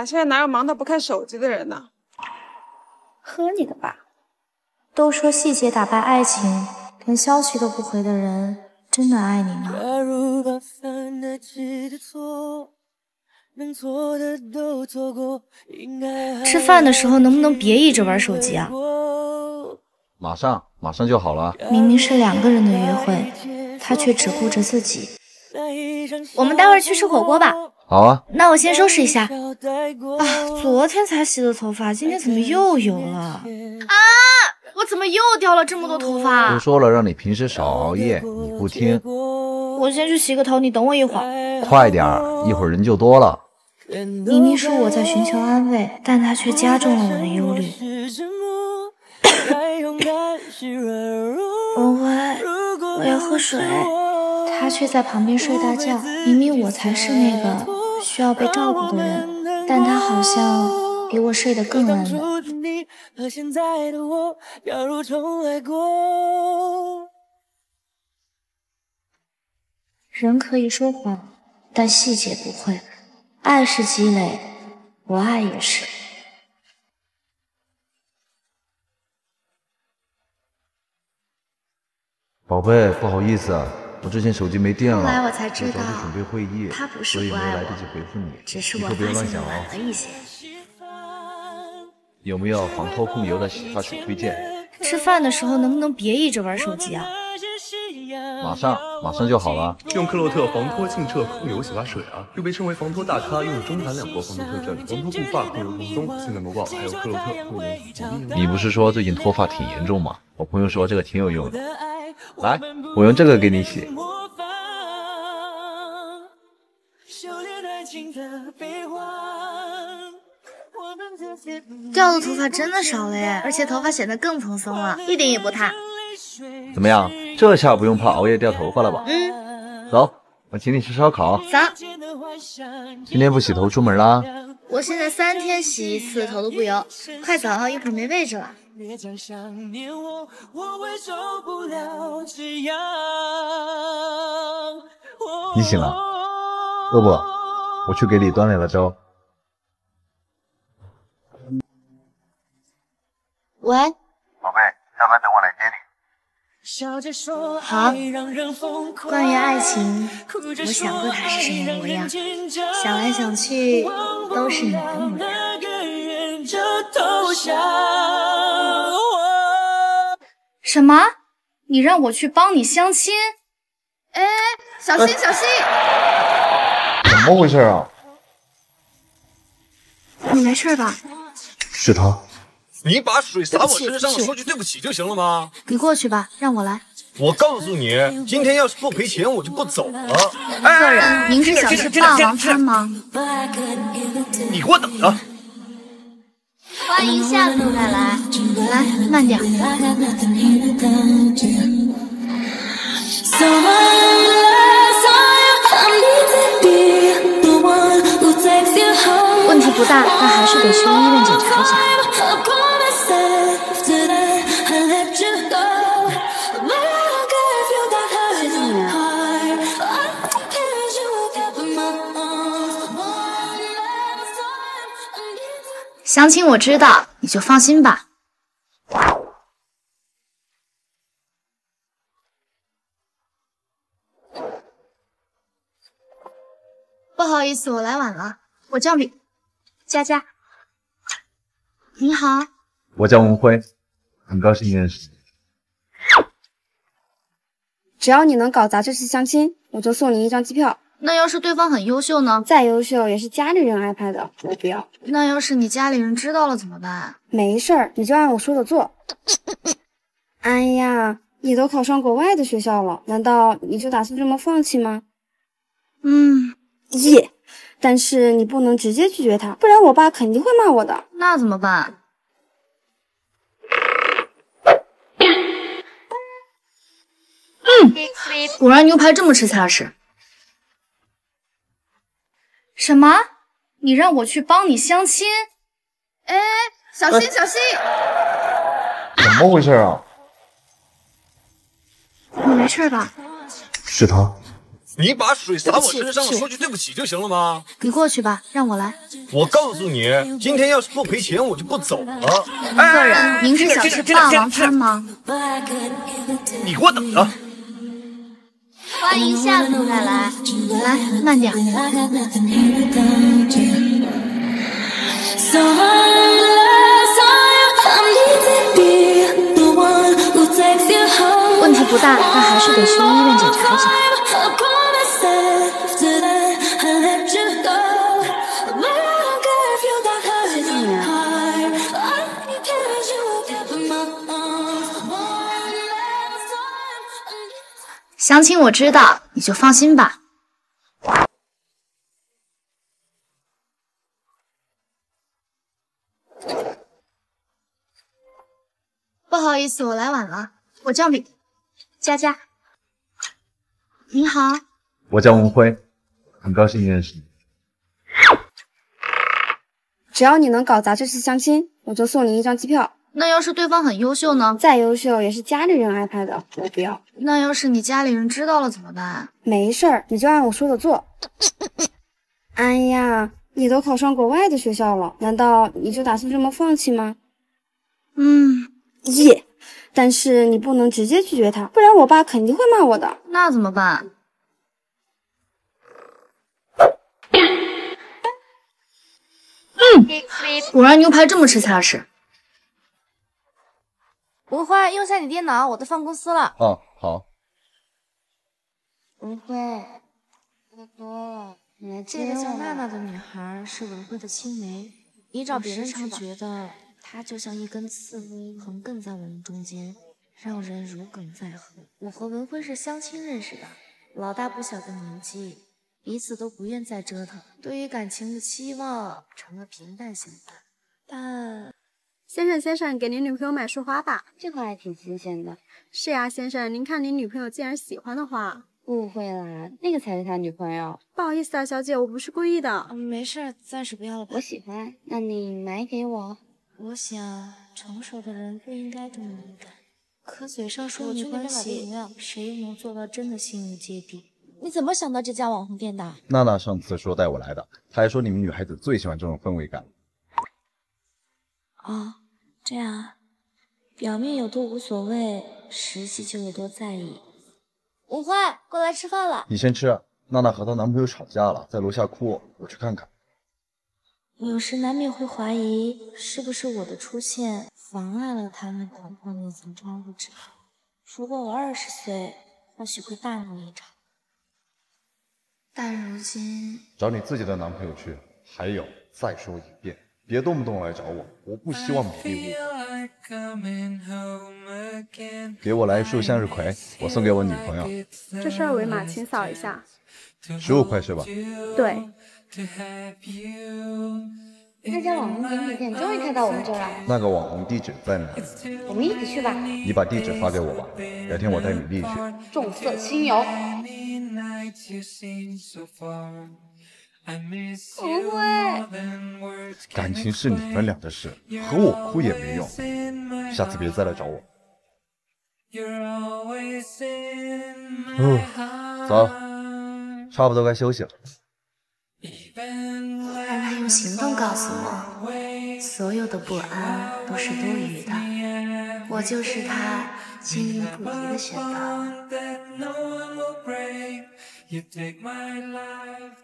呀，现在哪有忙到不看手机的人呢？喝你的吧！都说细节打败爱情，连消息都不回的人，真的爱你吗？ 吃饭的时候能不能别一直玩手机啊？马上就好了。明明是两个人的约会，他却只顾着自己。我们待会儿去吃火锅吧。好啊。那我先收拾一下。啊，昨天才洗的头发，今天怎么又油了？啊！我怎么又掉了这么多头发？都说了让你平时少熬夜，你不听。我先去洗个头，你等我一会儿。快点，一会儿人就多了。 明明是我在寻求安慰，但他却加重了我的忧虑。文文，我要喝水。他却在旁边睡大觉。明明我才是那个需要被照顾的人，但他好像比我睡得更安稳。人可以说谎，但细节不会。 爱是积累，不爱也是。宝贝，不好意思，我之前手机没电了，后来我才知道准备会议，他不是不爱我，只是我发现晚了一些。有没有防脱控油的洗发水推荐？吃饭的时候能不能别一直玩手机啊？ 马上就好了。用克洛特防脱净澈控油洗发水啊，又被称为防脱大咖，用中韩两国防脱特征，防脱固发、控油蓬松。现在某宝还有克洛特控油。你不是说最近脱发挺严重吗？我朋友说这个挺有用的。来，我用这个给你洗。掉的头发真的少了耶，而且头发显得更蓬松了，一点也不塌。 怎么样？这下不用怕熬夜掉头发了吧？嗯，走，我请你吃烧烤。走。今天不洗头出门啦？我现在3天洗一次，头都不油。快走，一会儿没位置了。你醒了？饿不饿？我去给你端来了粥。喂。宝贝，下班等我来接你。 好，关于爱情，我想过他是什么模样，想来想去都是你的模样。什么？你让我去帮你相亲？哎，小心小心！怎么回事啊？你没事吧？是他。 你把水洒我身上，说句对不起就行了吗？你过去吧，让我来。我告诉你，今天要是不赔钱，我就不走了。客人，您是想吃霸王餐吗？你给我等着！欢迎下次再来。来，慢点。问题不大，但还是得去医院检查一下。 相亲我知道，你就放心吧。不好意思，我来晚了，我叫李佳佳。你好，我叫文辉，很高兴认识你。只要你能搞砸这次相亲，我就送你一张机票。 那要是对方很优秀呢？再优秀也是家里人爱拍的，我不要。那要是你家里人知道了怎么办？没事儿，你就按我说的做。哎呀，你都考上国外的学校了，难道你就打算这么放弃吗？嗯，耶！但是你不能直接拒绝他，不然我爸肯定会骂我的。那怎么办？嗯，果然牛排这么吃踏实。 什么？你让我去帮你相亲？哎，小心小心！怎么回事啊？你没事吧？是他。你把水洒我身上，说句对不起就行了吗？你过去吧，让我来。我告诉你，今天要是不赔钱，我就不走了。客人，您是想吃霸王餐吗？你给我等着。 欢迎下次再来，来慢点。问题不大，但还是得去医院检查一下。谢谢你啊。 详情我知道，你就放心吧。不好意思，我来晚了。我叫李佳佳。你好，我叫文辉，很高兴认识你。只要你能搞砸这次相亲，我就送你一张机票。 那要是对方很优秀呢？再优秀也是家里人安排的，我不要。那要是你家里人知道了怎么办？没事儿，你就按我说的做。哎呀，你都考上国外的学校了，难道你就打算这么放弃吗？嗯，耶。但是你不能直接拒绝他，不然我爸肯定会骂我的。那怎么办？嗯，果然牛排这么吃才是。 文辉，用下你电脑，我都放公司了。哦，好。文辉，喝多了。这个叫娜娜的女孩是文辉的青梅。依照别人直觉的，她就像一根刺横亘在我们中间，让人如鲠在喉。我和文辉是相亲认识的，老大不小的年纪，彼此都不愿再折腾，对于感情的期望成了平淡相伴。但 先生，先生，给您女朋友买束花吧，这花还挺新鲜的。是呀，先生，您看您女朋友竟然喜欢的花。误会啦，那个才是他女朋友。不好意思啊，小姐，我不是故意的。没事，暂时不要了吧。我喜欢，那你买给我。我想，成熟的人不应该这么敏感。可嘴上说没关系，谁又能做到真的心无芥蒂？你怎么想到这家网红店的？娜娜上次说带我来的，她还说你们女孩子最喜欢这种氛围感。哦。 这样啊，表面有多无所谓，实际就有多在意。文辉，过来吃饭了。你先吃。娜娜和她男朋友吵架了，在楼下哭，我去看看。有时难免会怀疑，是不是我的出现妨碍了他们打破那层窗户纸？如果我20岁，或许会大闹一场。但如今找你自己的男朋友去。还有，再说一遍。 别动不动来找我，我不希望美丽误会。给我来束向日葵，我送给我女朋友。这是二维码，请扫一下。15块是吧？对。那家网红景点店终于开到我们这儿了。那个网红地址在哪？我们一起去吧。你把地址发给我吧，改天我带米粒去。重色轻友。 不会，感情是你们俩的事，和我哭也没用。下次别再来找我。走，差不多该休息了。让他用行动告诉我，所有的不安都是多余的。我就是他坚定不移的选择。